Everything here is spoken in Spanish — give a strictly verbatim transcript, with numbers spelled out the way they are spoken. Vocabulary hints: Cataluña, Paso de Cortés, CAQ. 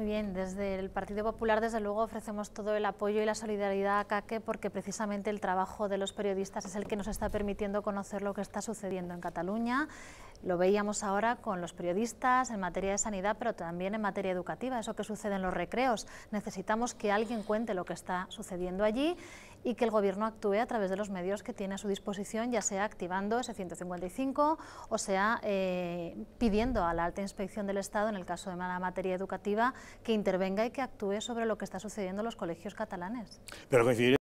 Muy bien, desde el Partido Popular, desde luego, ofrecemos todo el apoyo y la solidaridad a C A Q, porque precisamente el trabajo de los periodistas es el que nos está permitiendo conocer lo que está sucediendo en Cataluña. Lo veíamos ahora con los periodistas en materia de sanidad, pero también en materia educativa, eso que sucede en los recreos. Necesitamos que alguien cuente lo que está sucediendo allí y que el Gobierno actúe a través de los medios que tiene a su disposición, ya sea activando ese ciento cincuenta y cinco o sea eh, pidiendo a la Alta Inspección del Estado, en el caso de la materia educativa, que intervenga y que actúe sobre lo que está sucediendo en los colegios catalanes. Pero